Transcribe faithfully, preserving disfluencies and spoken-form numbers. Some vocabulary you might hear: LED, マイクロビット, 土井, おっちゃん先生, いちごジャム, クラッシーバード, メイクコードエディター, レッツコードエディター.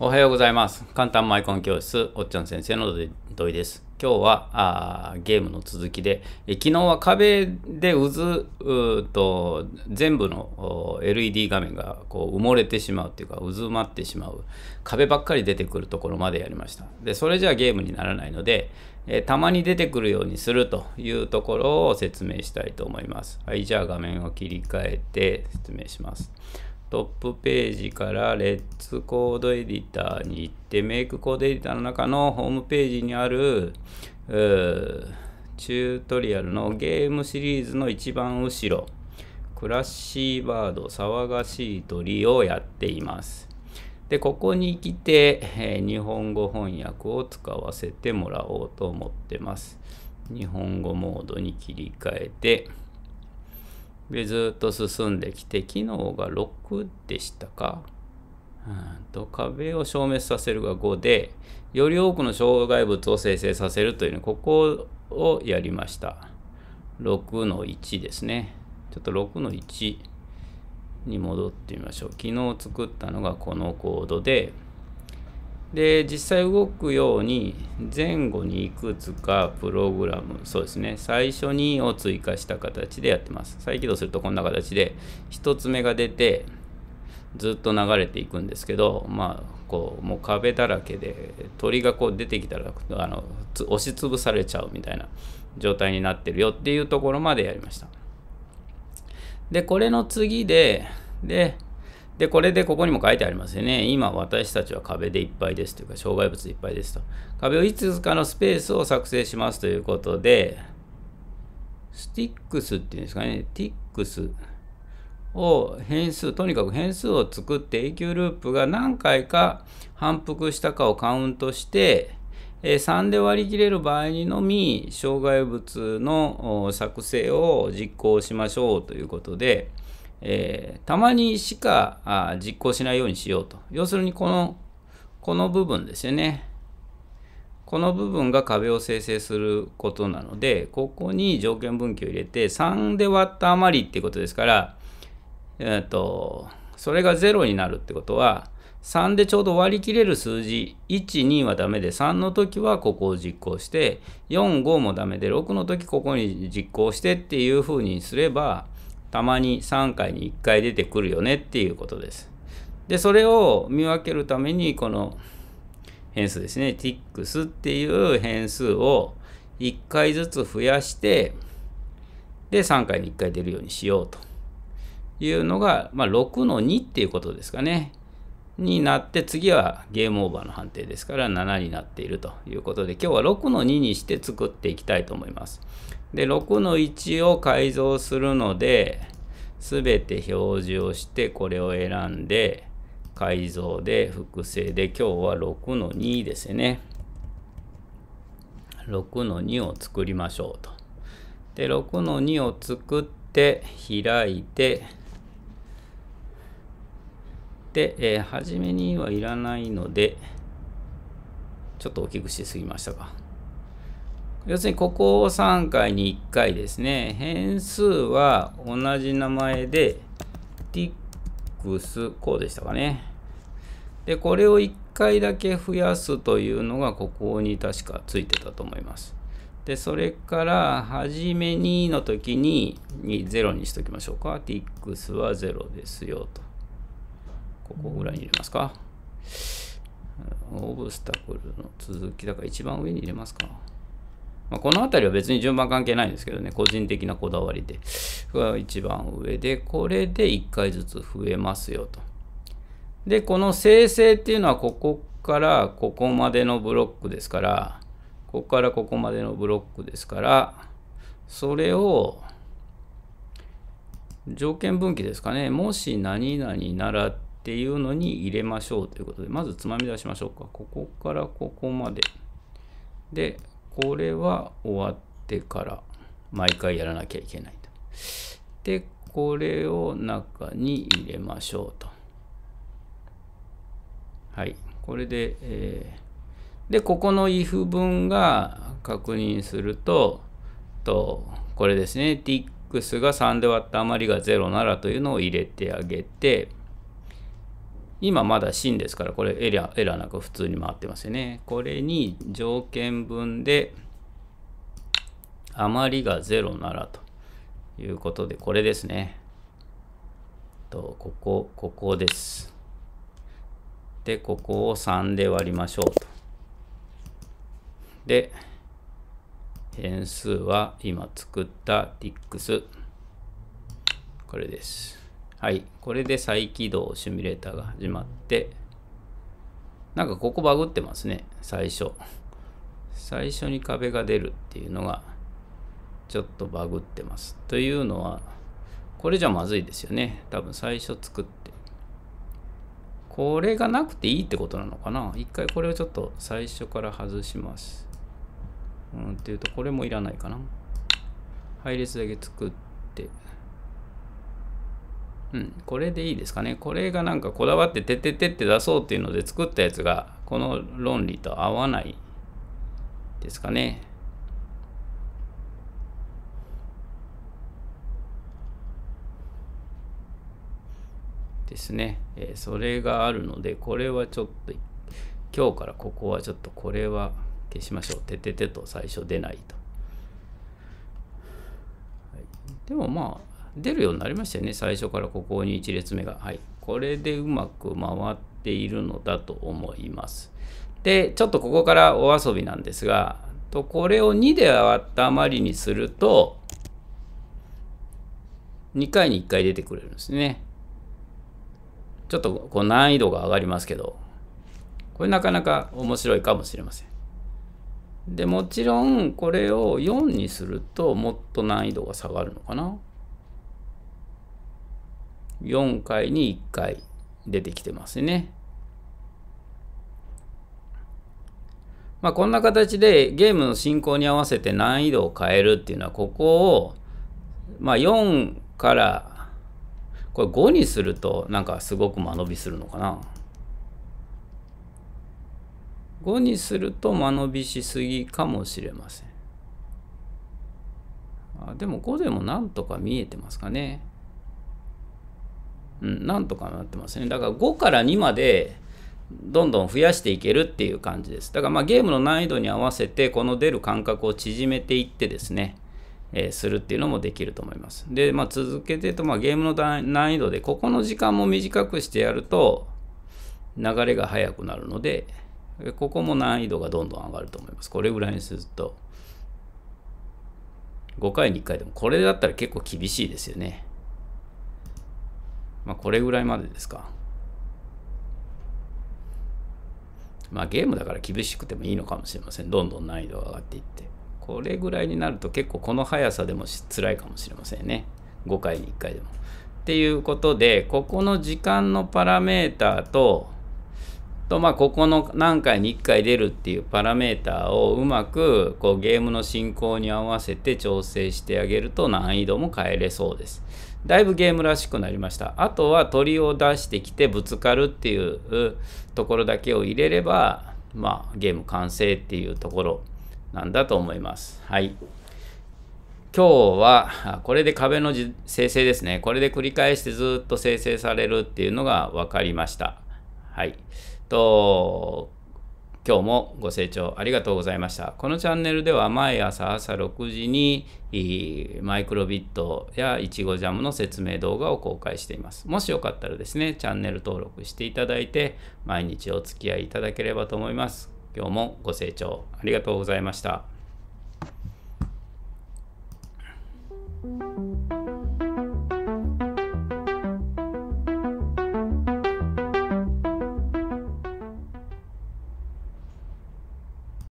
おはようございます。簡単マイコン教室、おっちゃん先生の土井です。今日はあーゲームの続きで、え昨日は壁で渦うと全部の エルイーディー 画面がこう埋もれてしまうというか、渦まってしまう、壁ばっかり出てくるところまでやりました。で、それじゃあゲームにならないので、えたまに出てくるようにするというところを説明したいと思います。はい、じゃあ画面を切り替えて説明します。トップページからレッツコードエディターに行って、メイクコードエディターの中のホームページにあるチュートリアルのゲームシリーズの一番後ろ、クラッシーバード、騒がしい鳥をやっています。で、ここに来て、えー、日本語翻訳を使わせてもらおうと思ってます。日本語モードに切り替えて、でずっと進んできて、機能がろくでしたか、うんと壁を消滅させるがごで、より多くの障害物を生成させるというの、ここをやりました。ろくのいちですね。ちょっとろくのいちに戻ってみましょう。昨日作ったのがこのコードで、で、実際動くように前後にいくつかプログラム、そうですね、最初にを追加した形でやってます。再起動するとこんな形で、ひとつめが出て、ずっと流れていくんですけど、まあ、こう、もう壁だらけで、鳥がこう出てきたら、あの、押しつぶされちゃうみたいな状態になってるよっていうところまでやりました。で、これの次で、で、で、これでここにも書いてありますよね。今私たちは壁でいっぱいですというか、障害物でいっぱいですと。壁をいくつかのスペースを作成しますということで、スティックスっていうんですかね、ティックスを変数、とにかく変数を作って永久ループが何回か反復したかをカウントして、さんで割り切れる場合にのみ、障害物の作成を実行しましょうということで、えー、たまにしかあ実行しないようにしようと。要するにこの、この部分ですよね。この部分が壁を生成することなので、ここに条件分岐を入れて、さんで割った余りっていうことですから、えーと、それがゼロになるってことは、さんでちょうど割り切れる数字、いち、にはダメで、さんの時はここを実行して、よん、ごもダメで、ろくの時ここに実行してっていうふうにすれば、たまにさんかいにいっかい出てくるよねっていうことです。で、それを見分けるために、この変数ですね、ティックス っていう変数をいっかいずつ増やして、で、さんかいにいっかい出るようにしようというのが、まあ、ろくのにっていうことですかね。になって、次はゲームオーバーの判定ですから、ななになっているということで、今日はろくのににして作っていきたいと思います。で、ろくのいちを改造するので、すべて表示をして、これを選んで、改造で、複製で、今日はろくのにですね。ろくのにを作りましょうと。で、ろくのにを作って、開いて、で、えー、初めにはいらないので、ちょっと大きくしすぎましたか。要するにここをさんかいにいっかいですね。変数は同じ名前で、ティックス、こうでしたかね。で、これをいっかいだけ増やすというのが、ここに確かついてたと思います。で、それから、はじめにの時に、ゼロにしときましょうか。ティックスはゼロですよと。ここぐらいに入れますか。オブスタクルの続きだから一番上に入れますか。まあ、この辺りは別に順番関係ないんですけどね、個人的なこだわりで。一番上で、これでいっかいずつ増えますよと。で、この生成っていうのは、ここからここまでのブロックですから、ここからここまでのブロックですから、それを、条件分岐ですかね、もし何々ならっていうのに入れましょうということで、まずつまみ出しましょうか。ここからここまで。で、これは終わってから毎回やらなきゃいけないと。で、これを中に入れましょうと。はい。これで、えー、で、ここの if 文が確認すると、と、これですね。ティックス がさんで割った余りがゼロならというのを入れてあげて、今まだ真ですから、これエラー、エラーなく普通に回ってますよね。これに条件分で余りがゼロならということで、これですね。と、ここ、ここです。で、ここをさんで割りましょうと。で、変数は今作ったティックス。これです。はい。これで再起動シミュレーターが始まって、なんかここバグってますね。最初。最初に壁が出るっていうのが、ちょっとバグってます。というのは、これじゃまずいですよね。多分最初作って。これがなくていいってことなのかな。一回これをちょっと最初から外します。うん、っていうと、これもいらないかな。配列だけ作って。うん、これでいいですかね。これがなんかこだわっててててって出そうっていうので作ったやつが、この論理と合わないですかね。ですね。えー、それがあるので、これはちょっと、今日からここはちょっとこれは消しましょう。てててと最初出ないと。はい、でもまあ、出るようになりましたよね。最初からここにいち列目が。はい。これでうまく回っているのだと思います。で、ちょっとここからお遊びなんですが、とこれをにで割った余りにすると、にかいにいっかい出てくれるんですね。ちょっとこう難易度が上がりますけど、これなかなか面白いかもしれません。で、もちろんこれをよんにするともっと難易度が下がるのかな。よんかいにいっかい出てきてますね。まあこんな形でゲームの進行に合わせて難易度を変えるっていうのは、ここをまあよんからこれごにするとなんかすごく間延びするのかな。ごにすると間延びしすぎかもしれません。あ、でもごでもなんとか見えてますかね。うん、なんとかなってますね。だからごからにまでどんどん増やしていけるっていう感じです。だからまあゲームの難易度に合わせてこの出る間隔を縮めていってですね、えー、するっていうのもできると思います。で、まあ、続けてと、まあ、ゲームの難易度でここの時間も短くしてやると流れが速くなるので、ここも難易度がどんどん上がると思います。これぐらいにするとごかいにいっかいでもこれだったら結構厳しいですよね。まあこれぐらいまでですか。まあゲームだから厳しくてもいいのかもしれません。どんどん難易度が上がっていって。これぐらいになると結構この速さでも辛いかもしれませんね。ごかいにいっかいでも。っていうことで、ここの時間のパラメーターと、とまあここの何回にいっかい出るっていうパラメーターをうまくこうゲームの進行に合わせて調整してあげると難易度も変えれそうです。だいぶゲームらしくなりました。あとは鳥を出してきてぶつかるっていうところだけを入れれば、まあゲーム完成っていうところなんだと思います。はい。今日はこれで壁の生成ですね。これで繰り返してずっと生成されるっていうのが分かりました。はい。と、今日もご清聴ありがとうございました。このチャンネルでは毎朝朝ろくじにマイクロビットやいちごジャムの説明動画を公開しています。もしよかったらですね、チャンネル登録していただいて毎日お付き合いいただければと思います。今日もご清聴ありがとうございました。